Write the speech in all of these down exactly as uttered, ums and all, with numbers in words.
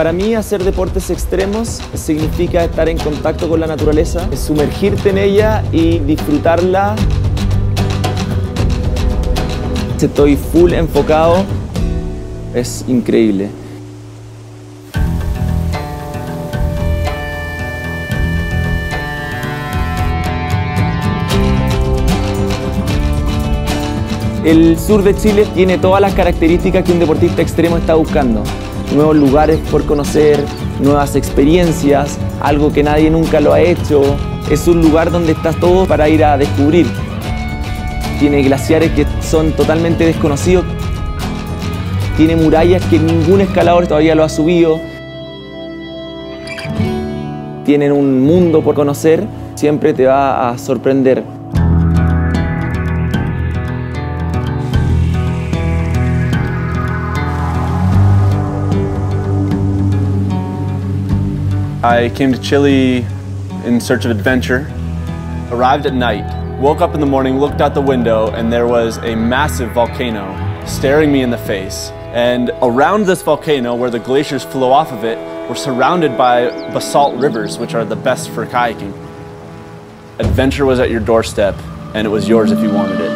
Para mí, hacer deportes extremos significa estar en contacto con la naturaleza, sumergirte en ella y disfrutarla. Estoy full enfocado, es increíble. El sur de Chile tiene todas las características que un deportista extremo está buscando. Nuevos lugares por conocer, nuevas experiencias, algo que nadie nunca lo ha hecho. Es un lugar donde estás todo para ir a descubrir. Tiene glaciares que son totalmente desconocidos. Tiene murallas que ningún escalador todavía lo ha subido. Tienen un mundo por conocer. Siempre te va a sorprender. I came to Chile in search of adventure. Arrived at night, woke up in the morning, looked out the window, and there was a massive volcano staring me in the face. And around this volcano, where the glaciers flow off of it, we're surrounded by basalt rivers, which are the best for kayaking. Adventure was at your doorstep, and it was yours if you wanted it.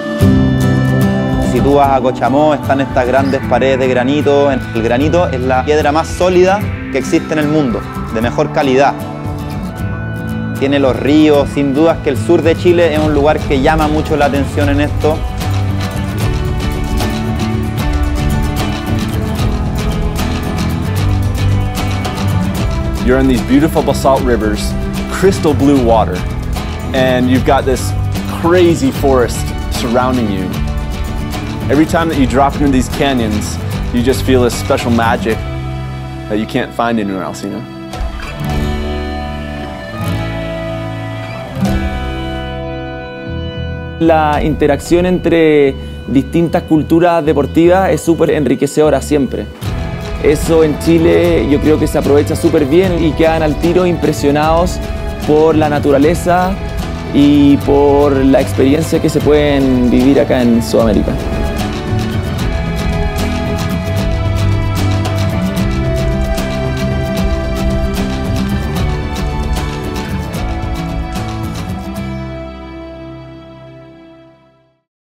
Si tú vas a Cochamó, están estas grandes paredes de granito. El granito es la piedra más sólida que existe en el mundo, de mejor calidad. Tiene los ríos, sin dudas que el sur de Chile es un lugar que llama mucho la atención en esto. You're in these beautiful basalt rivers, crystal blue water, and you've got this crazy forest surrounding you. Every time that you drop into these canyons, you just feel this special magic that you can't find anywhere else, you know? La interacción entre distintas culturas deportivas es súper enriquecedora siempre. Eso en Chile yo creo que se aprovecha súper bien y quedan al tiro impresionados por la naturaleza y por la experiencia que se pueden vivir acá en Sudamérica.